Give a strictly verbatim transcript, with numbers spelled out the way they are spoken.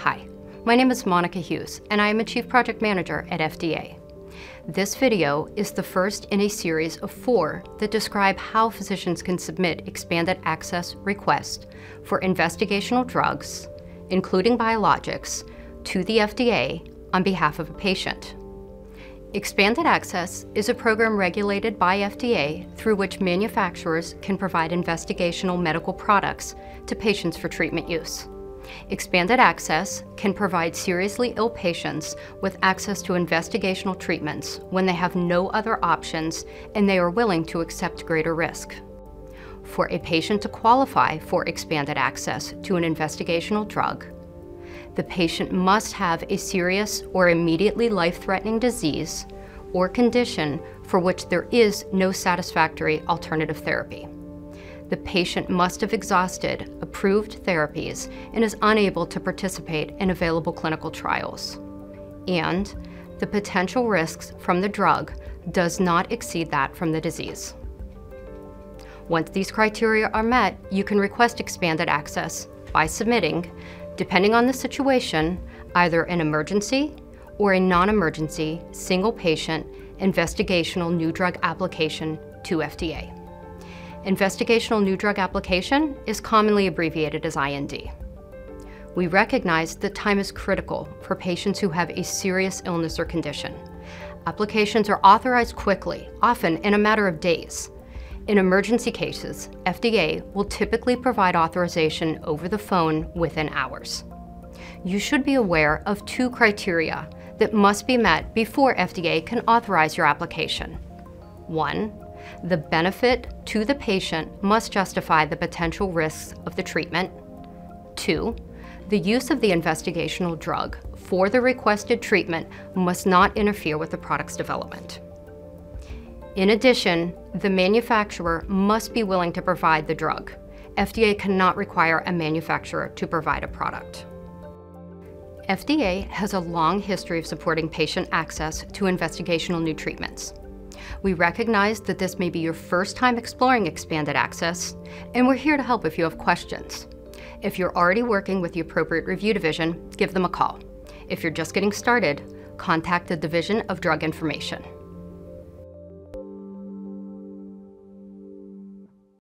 Hi, my name is Monica Hughes, and I am a Chief Project Manager at F D A. This video is the first in a series of four that describe how physicians can submit expanded access requests for investigational drugs, including biologics, to the F D A on behalf of a patient. Expanded access is a program regulated by F D A through which manufacturers can provide investigational medical products to patients for treatment use. Expanded access can provide seriously ill patients with access to investigational treatments when they have no other options and they are willing to accept greater risk. For a patient to qualify for expanded access to an investigational drug, the patient must have a serious or immediately life-threatening disease or condition for which there is no satisfactory alternative therapy. The patient must have exhausted approved therapies and is unable to participate in available clinical trials. And the potential risks from the drug does not exceed that from the disease. Once these criteria are met, you can request expanded access by submitting, depending on the situation, either an emergency or a non-emergency single patient investigational new drug application to F D A. Investigational new drug application is commonly abbreviated as I N D. We recognize that time is critical for patients who have a serious illness or condition. Applications are authorized quickly, often in a matter of days. In emergency cases, F D A will typically provide authorization over the phone within hours. You should be aware of two criteria that must be met before F D A can authorize your application. One, the benefit to the patient must justify the potential risks of the treatment. Two, the use of the investigational drug for the requested treatment must not interfere with the product's development. In addition, the manufacturer must be willing to provide the drug. F D A cannot require a manufacturer to provide a product. F D A has a long history of supporting patient access to investigational new treatments. We recognize that this may be your first time exploring expanded access, and we're here to help if you have questions. If you're already working with the appropriate review division, give them a call. If you're just getting started, contact the Division of Drug Information.